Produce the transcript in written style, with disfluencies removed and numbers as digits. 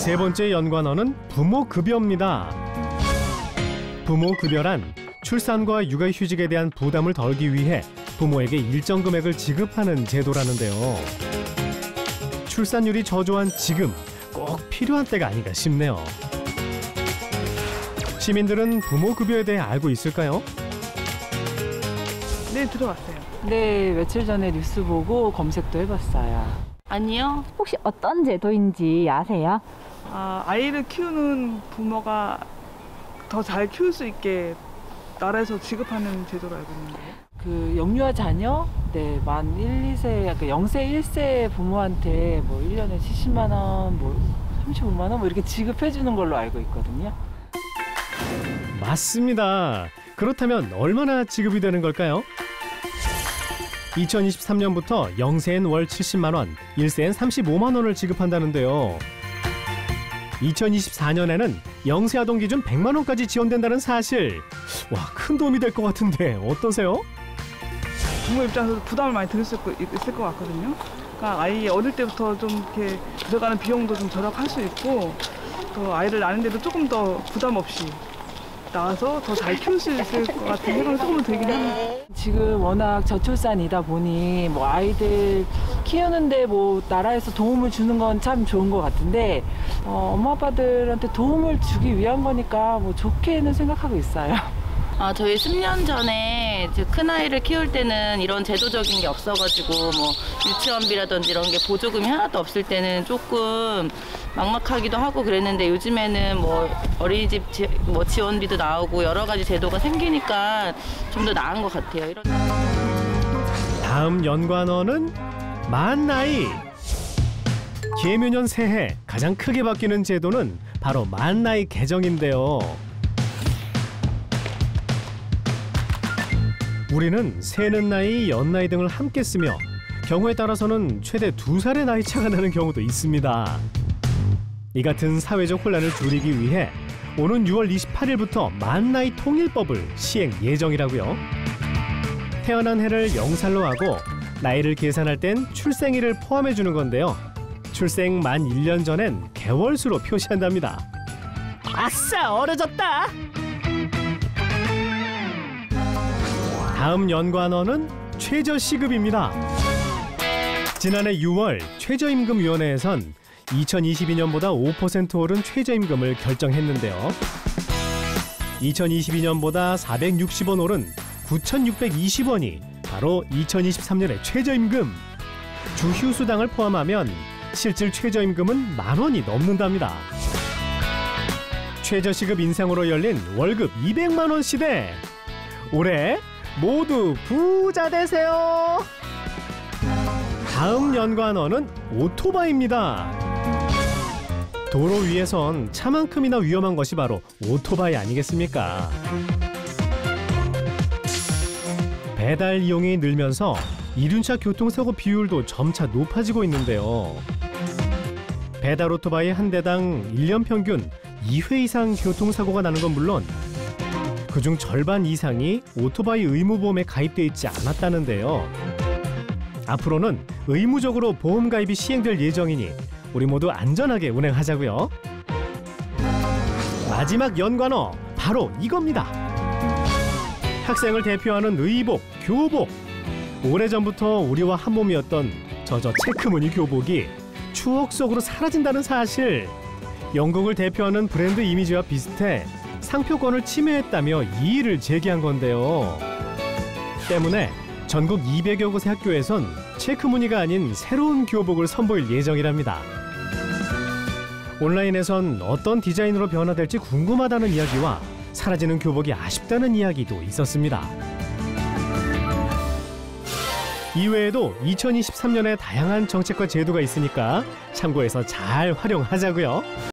세 번째 연관어는 부모급여입니다. 부모급여란 출산과 육아휴직에 대한 부담을 덜기 위해 부모에게 일정 금액을 지급하는 제도라는데요. 출산율이 저조한 지금 꼭 필요한 때가 아닌가 싶네요. 시민들은 부모급여에 대해 알고 있을까요? 네, 들어왔어요. 네, 며칠 전에 뉴스 보고 검색도 해봤어요. 아니요. 혹시 어떤 제도인지 아세요? 아, 아이를 키우는 부모가 더 잘 키울 수 있게 나라에서 지급하는 제도로 알고 있는데요. 그 영유아 자녀, 네, 만 1, 2세, 약간 0세, 1세 부모한테 뭐 1년에 70만 원, 뭐 35만 원 뭐 이렇게 지급해 주는 걸로 알고 있거든요. 맞습니다. 그렇다면 얼마나 지급이 되는 걸까요? 2023년부터 0세엔 월 70만 원, 1세엔 35만 원을 지급한다는데요. 2024년에는 0세 아동 기준 100만 원까지 지원된다는 사실. 와, 큰 도움이 될 것 같은데 어떠세요? 부모 입장에서도 부담을 많이 들을 수 있을 것 같거든요. 그러니까 아이 어릴 때부터 좀 이렇게 들어가는 비용도 좀 절약할 수 있고 또 아이를 낳는데도 조금 더 부담 없이 나와서 더 잘 키울 수 있을 것 같은 생각이 조금 들긴 해요. 지금 워낙 저출산이다 보니 뭐 아이들 키우는데 뭐 나라에서 도움을 주는 건 참 좋은 것 같은데 엄마 아빠들한테 도움을 주기 위한 거니까 뭐 좋게는 생각하고 있어요. 아, 저희 10년 전에 큰아이를 키울 때는 이런 제도적인 게 없어가지고 뭐 유치원비라든지 이런 게 보조금이 하나도 없을 때는 조금 막막하기도 하고 그랬는데 요즘에는 뭐 어린이집 뭐 지원비도 나오고 여러 가지 제도가 생기니까 좀 더 나은 것 같아요. 이런... 다음 연관어는 만 나이. 계묘년 새해 가장 크게 바뀌는 제도는 바로 만 나이 개정인데요. 우리는 세는 나이, 연나이 등을 함께 쓰며 경우에 따라서는 최대 2살의 나이 차가 나는 경우도 있습니다. 이 같은 사회적 혼란을 줄이기 위해 오는 6월 28일부터 만 나이 통일법을 시행 예정이라고요. 태어난 해를 0살로 하고 나이를 계산할 땐 출생일을 포함해 주는 건데요. 출생 만 1년 전엔 개월수로 표시한답니다. 아싸, 어려졌다! 다음 연관어는 최저시급입니다. 지난해 6월 최저임금위원회에선 2022년보다 5% 오른 최저임금을 결정했는데요. 2022년보다 460원 오른 9,620원이 바로 2023년의 최저임금. 주휴수당을 포함하면 실질 최저임금은 10,000원이 넘는답니다. 최저시급 인상으로 열린 월급 200만 원 시대. 올해 모두 부자 되세요. 다음 연관어는 오토바이입니다. 도로 위에선 차만큼이나 위험한 것이 바로 오토바이 아니겠습니까? 배달 이용이 늘면서 이륜차 교통사고 비율도 점차 높아지고 있는데요. 배달 오토바이 한 대당 1년 평균 2회 이상 교통사고가 나는 건 물론 그중 절반 이상이 오토바이 의무보험에 가입돼 있지 않았다는데요. 앞으로는 의무적으로 보험 가입이 시행될 예정이니 우리 모두 안전하게 운행하자고요. 마지막 연관어 바로 이겁니다. 학생을 대표하는 의복, 교복. 오래전부터 우리와 한 몸이었던 저저 체크무늬 교복이 추억 속으로 사라진다는 사실. 영국을 대표하는 브랜드 이미지와 비슷해 상표권을 침해했다며 이의를 제기한 건데요. 때문에 전국 200여 곳의 학교에선 체크무늬가 아닌 새로운 교복을 선보일 예정이랍니다. 온라인에선 어떤 디자인으로 변화될지 궁금하다는 이야기와 사라지는 교복이 아쉽다는 이야기도 있었습니다. 이외에도 2023년에 다양한 정책과 제도가 있으니까 참고해서 잘 활용하자고요.